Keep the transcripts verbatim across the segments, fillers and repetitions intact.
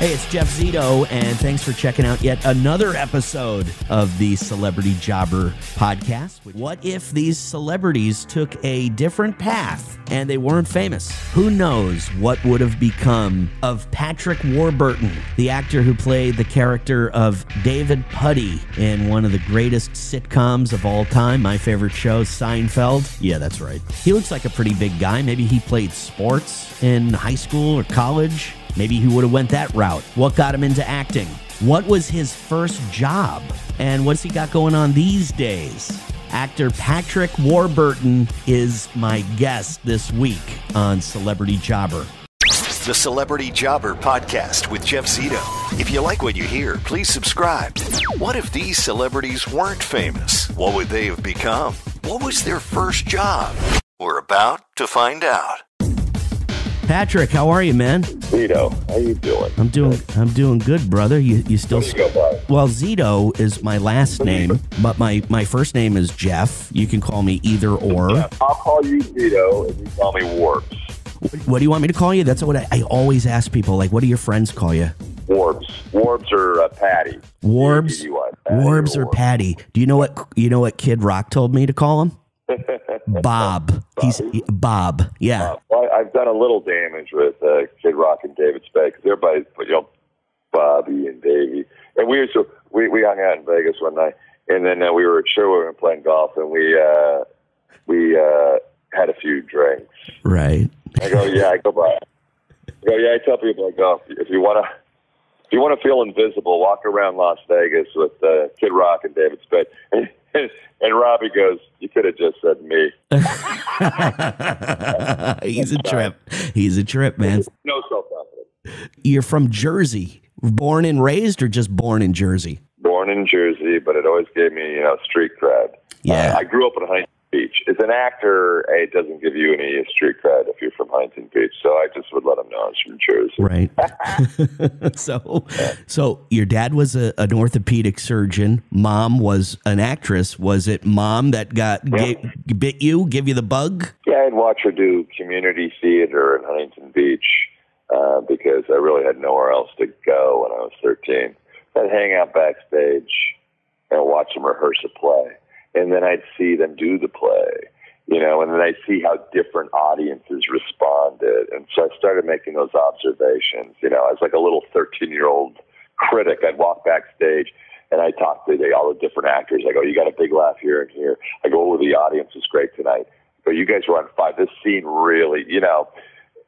Hey, it's Jeff Zito, and thanks for checking out yet another episode of the Celebrity Jobber podcast. What if these celebrities took a different path and they weren't famous? Who knows what would have become of Patrick Warburton, the actor who played the character of David Puddy in one of the greatest sitcoms of all time, my favorite show, Seinfeld. Yeah, that's right. He looks like a pretty big guy. Maybe he played sports in high school or college. Maybe he would have went that route. What got him into acting? What was his first job? And what's he got going on these days? Actor Patrick Warburton is my guest this week on Celebrity Jobber. The Celebrity Jobber podcast with Jeff Zito. If you like what you hear, please subscribe. What if these celebrities weren't famous? What would they have become? What was their first job? We're about to find out. Patrick, how are you, man? Zito, how you doing? I'm doing, I'm doing good, brother. You, you still? What do you go by? Well, Zito is my last name, but my my first name is Jeff. You can call me either or. Yeah, I'll call you Zito, and you call me Warps. What, what do you want me to call you? That's what I, I always ask people. Like, what do your friends call you? Warbs. Warbs or uh, Patty. Warbs. Warbs or Patty. Do you know what you know what Kid Rock told me to call him? Bob. He's Bob. Yeah. Bob. Well, I've done a little damage with uh, Kid Rock and David Spade because everybody's put, you know, Bobby and Davey. And we, to, we we hung out in Vegas one night, and then uh, we were at Sherwood playing golf, and we uh, we uh, had a few drinks. Right. I go, yeah, I go by. I go, yeah, I tell people, I go, if you want to if you want to feel invisible, walk around Las Vegas with uh, Kid Rock and David Spade. And Robbie goes, you could have just said me. He's a trip. He's a trip, man. No self-confidence. You're from Jersey. Born and raised or just born in Jersey? Born in Jersey, but it always gave me, you know, street cred. Yeah. Uh, I grew up in Huntington Beach. As an actor, it doesn't give you any street cred if you're from Huntington Beach, so I just would let them know I was from Jersey. Right. so, yeah. so your dad was a, an orthopedic surgeon. Mom was an actress. Was it mom that got yeah. gave, bit you, give you the bug? Yeah, I'd watch her do community theater in Huntington Beach uh, because I really had nowhere else to go when I was thirteen. I'd hang out backstage and watch them rehearse a play. And then I'd see them do the play, you know, and then I'd see how different audiences responded. And so I started making those observations, you know, as like a little thirteen-year-old critic. I'd walk backstage and I'd talk to the, all the different actors. I go, you got a big laugh here and here. I go, oh, the audience is great tonight. But you guys were on five. This scene really, you know,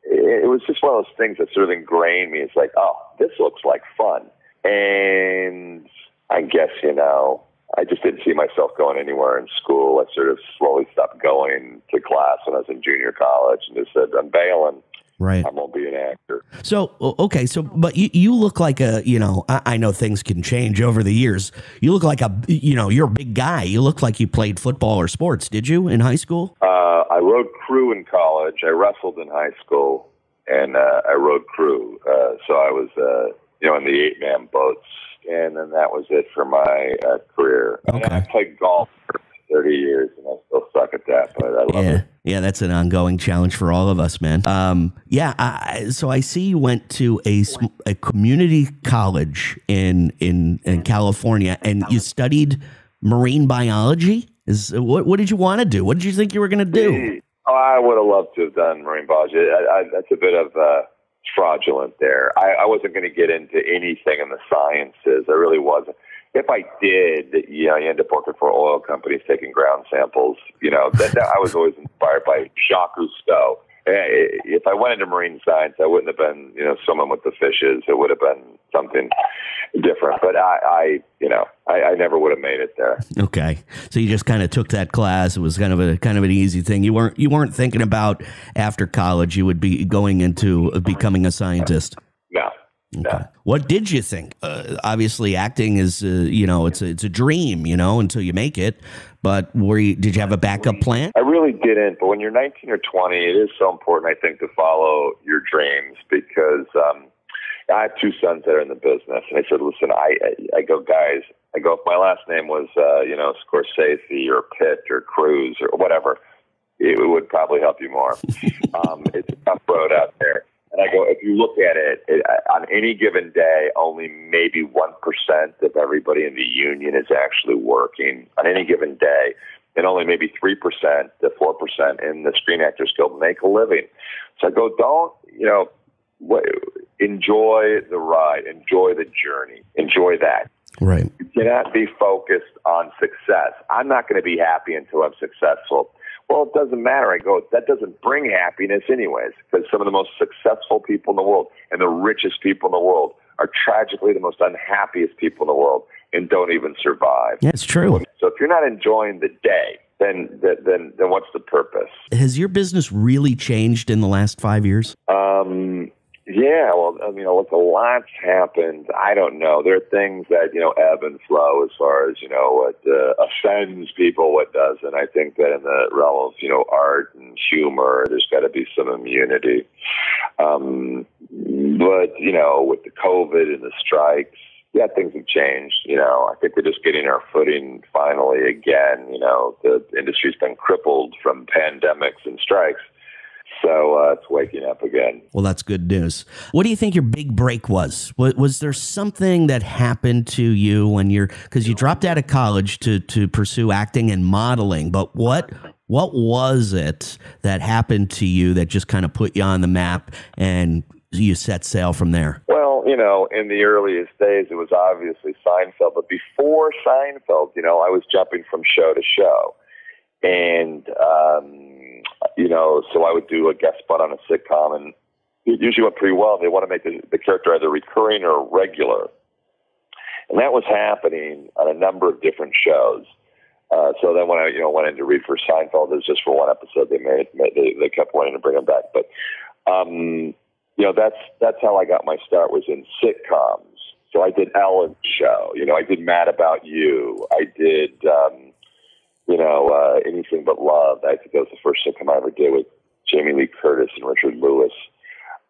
it, it was just one of those things that sort of ingrained me. It's like, oh, this looks like fun. And I guess, you know, I just didn't see myself going anywhere in school. I sort of slowly stopped going to class when I was in junior college and just said, I'm bailing. Right. I'm going to be an actor. So, okay. So, but you, you look like a, you know, I, I know things can change over the years. You look like a, you know, you're a big guy. You look like you played football or sports. Did you in high school? Uh, I rode crew in college. I wrestled in high school and uh, I rode crew. Uh, so I was, uh, you know, in the eight man boats. And then that was it for my uh, career. Okay. I, mean, I played golf for thirty years, and I still suck at that, but I love yeah. it. Yeah, that's an ongoing challenge for all of us, man. Um, yeah, I, so I see you went to a, a community college in, in in California, and you studied marine biology? Is What, what did you want to do? What did you think you were going to do? Oh, I would have loved to have done marine biology. I, I, that's a bit of... Uh, fraudulent there. I, I wasn't going to get into anything in the sciences. I really wasn't. If I did, you know, you end up working for oil companies taking ground samples. You know, that, that I was always inspired by Jacques Cousteau. If I went into marine science, I wouldn't have been, you know, someone with the fishes. It would have been something different. But I, I you know, I, I never would have made it there. Okay, so you just kind of took that class. It was kind of a kind of an easy thing. You weren't you weren't thinking about after college you would be going into becoming a scientist. No. Okay. No. What did you think? Uh, obviously, acting is uh, you know it's a, it's a dream, you know, until you make it. But were you, did you have a backup plan? I really didn't. But when you're nineteen or twenty, it is so important, I think, to follow your dreams because um, I have two sons that are in the business, and I said, listen, I I, I go, guys, I go. If my last name was uh, you know Scorsese or Pitt or Cruz or whatever, it would probably help you more. um, it's a tough road out there, and I go if you. you look at it, it, on any given day, only maybe one percent of everybody in the union is actually working on any given day, and only maybe three percent to four percent in the Screen Actors Guild make a living. So I go, don't, you know, enjoy the ride, enjoy the journey, enjoy that. Right. You cannot be focused on success. I'm not going to be happy until I'm successful. Well, it doesn't matter. I go, that doesn't bring happiness anyways, because some of the most successful people in the world and the richest people in the world are tragically the most unhappiest people in the world and don't even survive. Yeah, it's true. So if you're not enjoying the day, then then then what's the purpose? Has your business really changed in the last five years? Um, yeah, well, I mean, look, a lot's happened. I don't know. There are things that, you know, ebb and flow as far as, you know, what uh, offends people, what doesn't. I think that in the realm of, you know, art and humor, there's got to be some immunity. Um, but, you know, with the COVID and the strikes, yeah, things have changed. You know, I think we're just getting our footing finally again. You know, the industry's been crippled from pandemics and strikes. So uh, it's waking up again. Well, that's good news. What do you think your big break was? Was, was there something that happened to you when you're, because you dropped out of college to to pursue acting and modeling, but what what was it that happened to you that just kind of put you on the map and you set sail from there? Well, you know, in the earliest days, it was obviously Seinfeld, but before Seinfeld, you know, I was jumping from show to show. And, um, you know, so I would do a guest spot on a sitcom, and it usually went pretty well. They want to make the, the character either recurring or regular. And that was happening on a number of different shows. Uh, so then when I, you know, went in to read for Seinfeld, it was just for one episode. They made, made they, they kept wanting to bring him back. But, um, you know, that's, that's how I got my start, was in sitcoms. So I did Ellen's Show, you know, I did Mad About You. I did, um, you know, uh, Anything But Love. I think that was the first sitcom I ever did with Jamie Lee Curtis and Richard Lewis.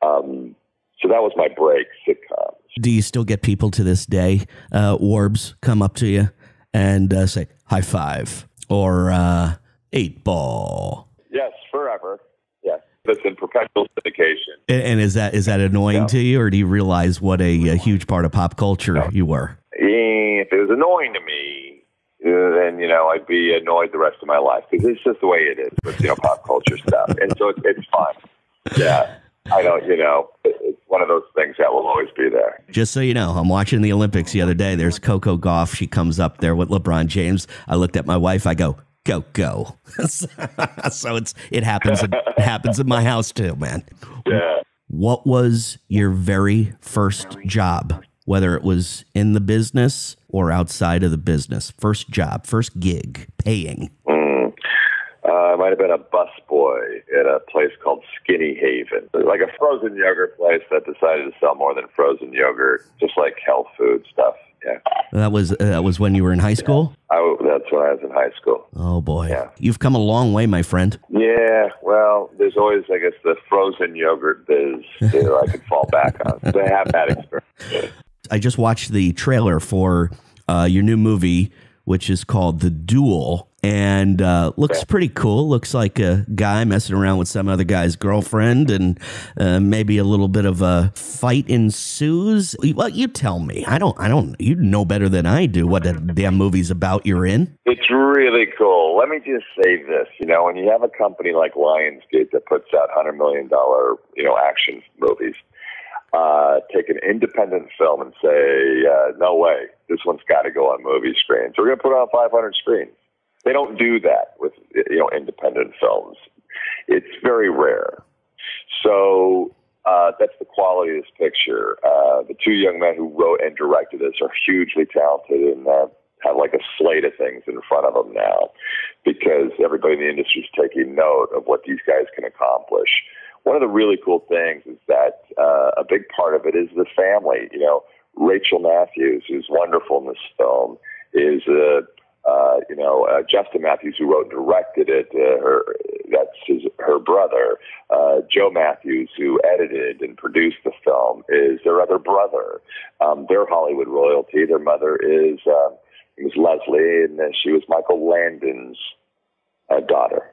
Um, so that was my break, sitcoms. Do you still get people to this day, uh, Warbs, come up to you and uh, say, high five, or uh, eight ball? Yes, forever. Yes. That's in perpetual syndication. And, and is that is that annoying no. to you, or do you realize what a, a huge part of pop culture no. you were? If it was annoying to me, then, you know, I'd be annoyed the rest of my life, because it's just the way it is with, you know, pop culture stuff. And so it's, it's fun. Yeah. I don't, you know, it's one of those things that will always be there. Just so you know, I'm watching the Olympics the other day. There's Coco Gauff. She comes up there with LeBron James. I looked at my wife. I go, go, go. So it's, it happens. It happens in my house too, man. Yeah. What was your very first job? Whether it was in the business or outside of the business, first job, first gig, paying. Mm. Uh, I might have been a busboy at a place called Skinny Haven, like a frozen yogurt place that decided to sell more than frozen yogurt, just like health food stuff. Yeah, that was uh, that was when you were in high school. Yeah. I, that's when I was in high school. Oh boy, yeah. You've come a long way, my friend. Yeah, well, there's always, I guess, the frozen yogurt biz that I could fall back on. So I have that experience. Yeah. I just watched the trailer for uh, your new movie, which is called The Duel, and uh, looks pretty cool. Looks like a guy messing around with some other guy's girlfriend, and uh, maybe a little bit of a fight ensues. Well, you tell me. I don't. I don't. You know better than I do what that damn movie's about. You're in. It's really cool. Let me just say this. You know, when you have a company like Lionsgate that puts out hundred million dollar, you know, action movies. Uh, take an independent film and say, uh, no way, this one's got to go on movie screens. We're going to put it on five hundred screens. They don't do that with, you know, independent films. It's very rare. So uh, that's the quality of this picture. Uh, the two young men who wrote and directed this are hugely talented and uh, have like a slate of things in front of them now, because everybody in the industry is taking note of what these guys can accomplish. One of the really cool things is that uh, a big part of it is the family. You know, Rachel Matthews, who's wonderful in this film, is, uh, uh, you know, uh, Justin Matthews, who wrote and directed it, uh, her, that's his, her brother. Uh, Joe Matthews, who edited and produced the film, is their other brother. Um, they're Hollywood royalty. Their mother is uh, Miz Leslie, and she was Michael Landon's uh, daughter.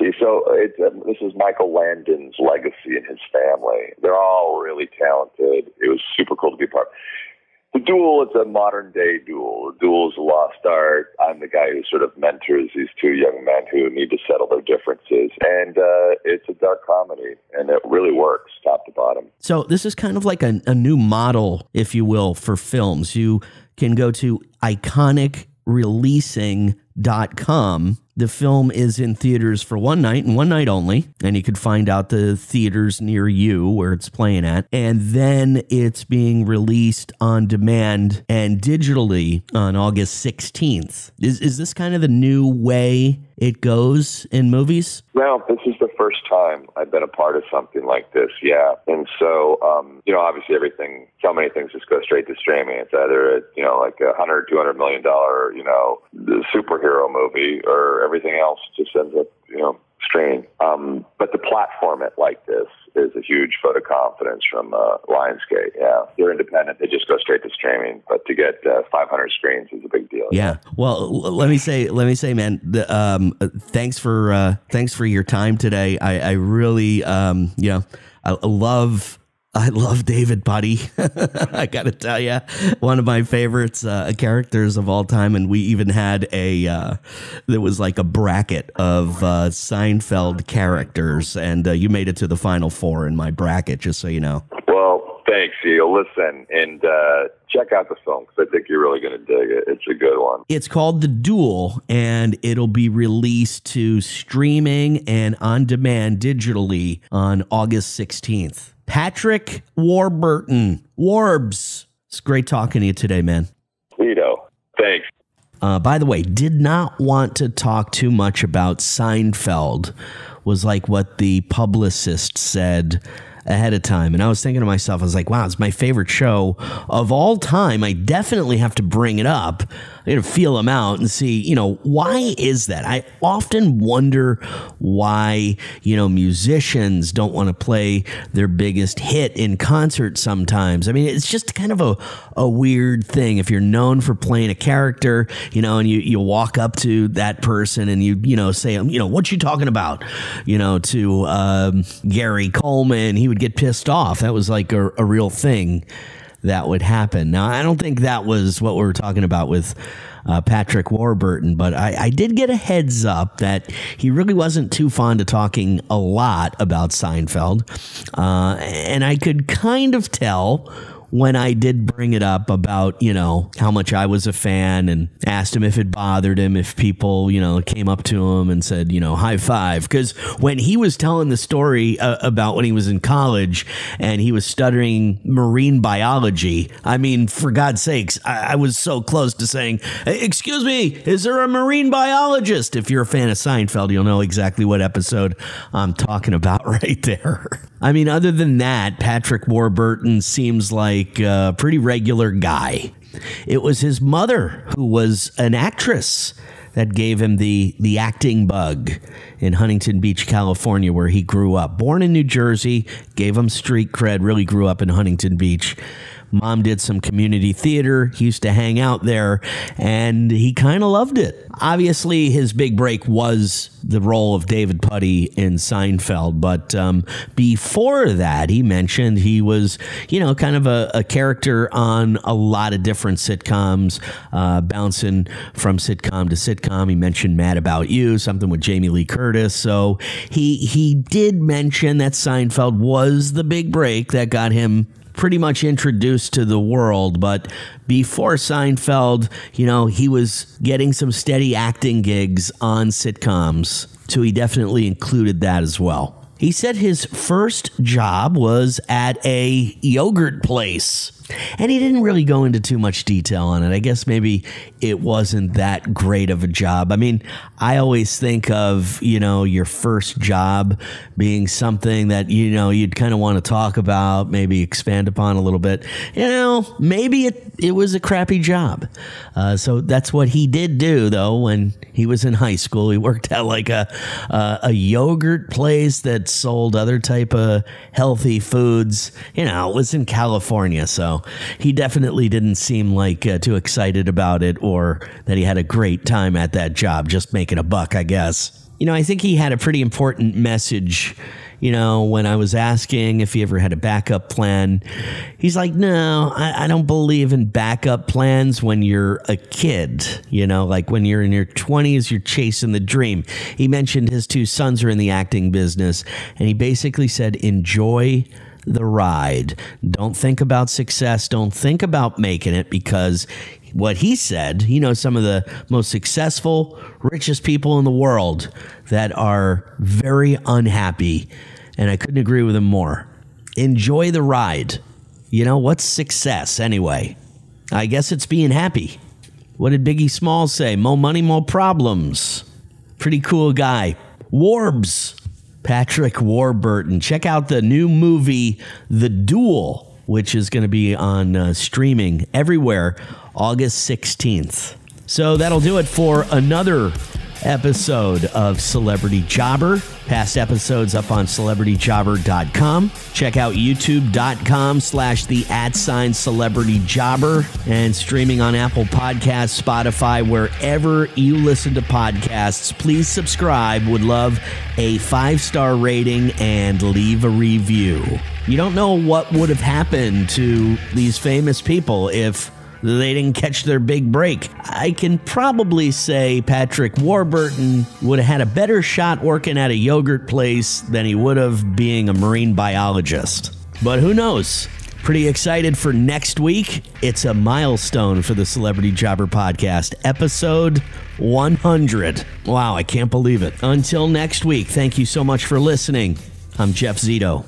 See, so it's, um, this is Michael Landon's legacy and his family. They're all really talented. It was super cool to be part of. The Duel, it's a modern-day duel. The Duel is a lost art. I'm the guy who sort of mentors these two young men who need to settle their differences. And uh, it's a dark comedy, and it really works top to bottom. So this is kind of like a, a new model, if you will, for films. You can go to iconic releasing dot com. The film is in theaters for one night and one night only, and you could find out the theaters near you where it's playing at, and then it's being released on demand and digitally on August sixteenth. Is, is this kind of the new way it goes in movies? Well, this is the first time I've been a part of something like this, yeah. And so, um, you know, obviously everything, so many things just go straight to streaming. It's either, a, you know, like a one hundred, two hundred million dollars, you know, superhero movie, or everything else just ends up, you know, streaming. Um, but to platform it like this is a huge vote of confidence from uh, Lionsgate, yeah. They're independent. They just go straight to streaming. But to get uh, five hundred screens is a big deal. Yeah. Well, let me say, let me say, man, the, um, thanks for uh, thanks for your time today. I, I really, um, you know, I love... I love David Puddy. I got to tell you, one of my favorites, uh, characters of all time. And we even had a, uh, there was like a bracket of uh, Seinfeld characters. And uh, you made it to the final four in my bracket, just so you know. Well, thanks, Theo. Listen, and uh, check out the film because I think you're really going to dig it. It's a good one. It's called The Duel, and it'll be released to streaming and on demand digitally on August sixteenth. Patrick Warburton. Warbs. It's great talking to you today, man. Zito. Thanks. Uh, by the way, did not want to talk too much about Seinfeld. Was like what the publicist said ahead of time. And I was thinking to myself, I was like, wow, it's my favorite show of all time. I definitely have to bring it up. I gotta feel them out and see, you know, why is that? I often wonder why, you know, musicians don't want to play their biggest hit in concert sometimes. I mean, it's just kind of a, a weird thing. If you're known for playing a character, you know, and you, you walk up to that person and you, you know, say, you know, what you talking about, you know, to um, Gary Coleman, he would get pissed off. That was like a, a real thing that would happen. Now, I don't think that was what we were talking about with uh, Patrick Warburton, but I, I did get a heads up that he really wasn't too fond of talking a lot about Seinfeld. Uh, and I could kind of tell when I did bring it up about, you know, how much I was a fan, and asked him if it bothered him, if people, you know, came up to him and said, you know, high five. Because when he was telling the story uh, about when he was in college and he was studying marine biology, I mean, for God's sakes, I, I was so close to saying, hey, excuse me, is there a marine biologist? If you're a fan of Seinfeld, you'll know exactly what episode I'm talking about right there. I mean, other than that, Patrick Warburton seems like a pretty regular guy. It was his mother, who was an actress, that gave him the, the acting bug in Huntington Beach, California, where he grew up. Born in New Jersey, gave him street cred, really grew up in Huntington Beach. Mom did some community theater. He used to hang out there, and he kind of loved it. Obviously, his big break was the role of David Puddy in Seinfeld. But um, before that, he mentioned he was, you know, kind of a, a character on a lot of different sitcoms, uh, bouncing from sitcom to sitcom. He mentioned Mad About You, something with Jamie Lee Curtis. So he, he did mention that Seinfeld was the big break that got him pretty much introduced to the world. But before Seinfeld, you know, he was getting some steady acting gigs on sitcoms, so he definitely included that as well. He said his first job was at a yogurt place, and he didn't really go into too much detail on it. I guess maybe it wasn't that great of a job. I mean, I always think of, you know, your first job being something that, you know, you'd kind of want to talk about, maybe expand upon a little bit. You know, maybe it, it was a crappy job. Uh, so that's what he did do, though, when he was in high school. He worked at like a, uh, a yogurt place that sold other type of healthy foods. You know, it was in California, so he definitely didn't seem like uh, too excited about it, or that he had a great time at that job, just making a buck, I guess. you know, I think he had a pretty important message. You know, when I was asking if he ever had a backup plan, he's like, no, I, I don't believe in backup plans when you're a kid. You know, like when you're in your twenties, you're chasing the dream. He mentioned his two sons are in the acting business, and he basically said, enjoy the ride. Don't think about success. Don't think about making it, because what he said, you know, some of the most successful, richest people in the world that are very unhappy. And I couldn't agree with him more. Enjoy the ride. You know, what's success anyway? I guess it's being happy. What did Biggie Smalls say? More money, more problems. Pretty cool guy. Warbs. Patrick Warburton. Check out the new movie, The Duel, which is going to be on uh, streaming everywhere August sixteenth. So that'll do it for another episode of Celebrity Jobber. Past episodes up on celebrity jobber dot com. Check out youtube.com slash the at sign Celebrity Jobber, and streaming on Apple Podcasts, Spotify, wherever you listen to podcasts. Please subscribe. Would love a five-star rating and leave a review. You don't know what would have happened to these famous people if they didn't catch their big break. I can probably say Patrick Warburton would have had a better shot working at a yogurt place than he would have being a marine biologist. But who knows? Pretty excited for next week. It's a milestone for the Celebrity Jobber Podcast, episode one hundred. Wow, I can't believe it. Until next week, thank you so much for listening. I'm Jeff Zito.